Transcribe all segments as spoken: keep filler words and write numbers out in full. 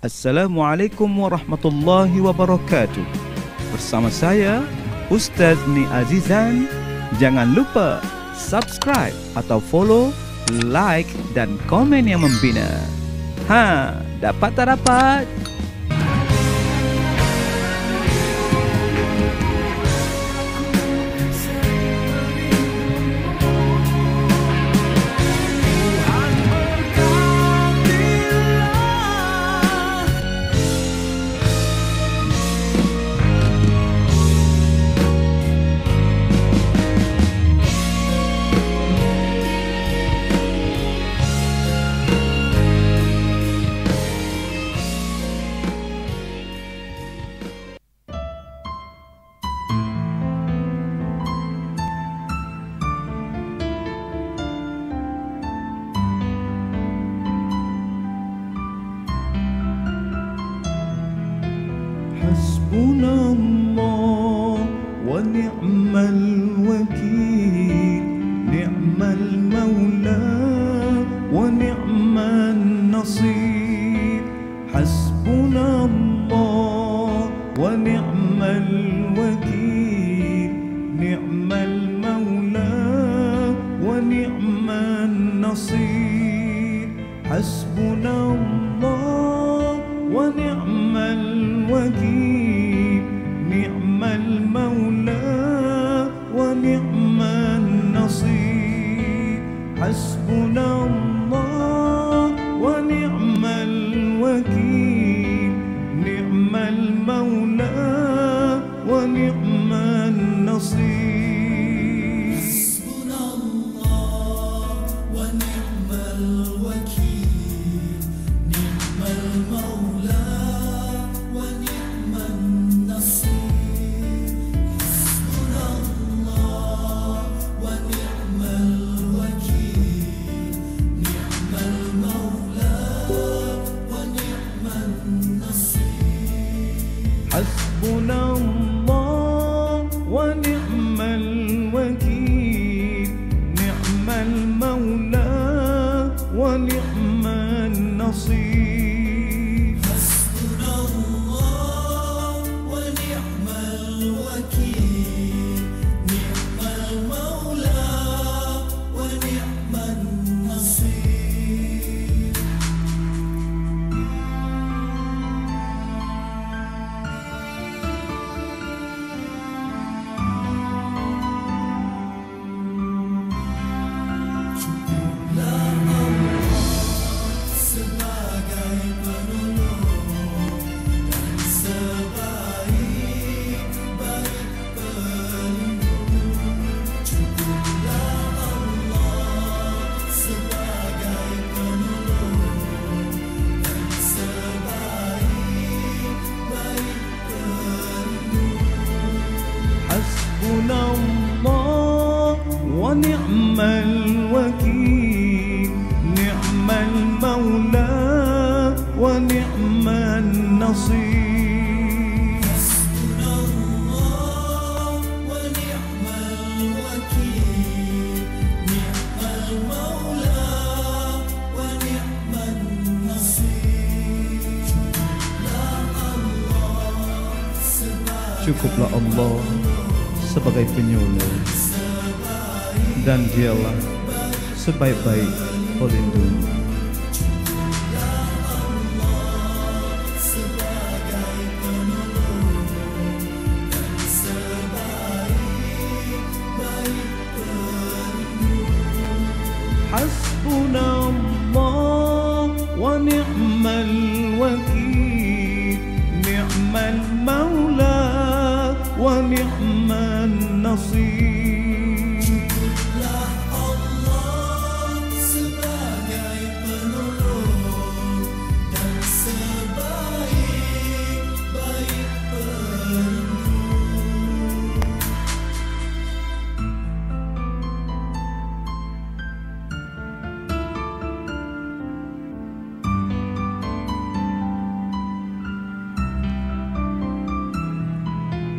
Assalamualaikum warahmatullahi wabarakatuh. Bersama saya, Ustaz Nik Azizan. Jangan lupa subscribe atau follow, like dan komen yang membina. Ha, dapat tak dapat? Hasbunallah wa ni'mal wakil, ni'mal maula wa ni'man nasir. Hasbunallah wa ni'mal wakil, ni'mal maula wa ni'man nasir. Hasbunallah wa ni'mal wakil, ni'mal maula wa ni'man nasir. Hasbunallah wa ni'mal wakil, ni'mal maula wa ni'man nasir. Hasbunallah wa ni'mal wakil, ni'mal maula wa ni'man nasir. Hasbunallah wa ni'mal wakil, ni'mal maula wa ni'man nasir. Hasbunallah wa ni'mal wakil, ni'mal maula wa ni'man nasir. Hasbunallah wa ni'mal wakil, ni'mal maula wa ni'man nasir. Hasbunallah wa ni'mal wakil, ni'mal maula wa ni'man nasir. Cukuplah Allah sebagai penyuluh, dan dialah sebaik-baik pelindung. Hasbunallah wa ni'mal wakil, ni'mal maula wa ni'man nasir. Cukuplah Allah sebagai penolong dan sebaik-baik pelindung.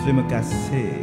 Terima kasih.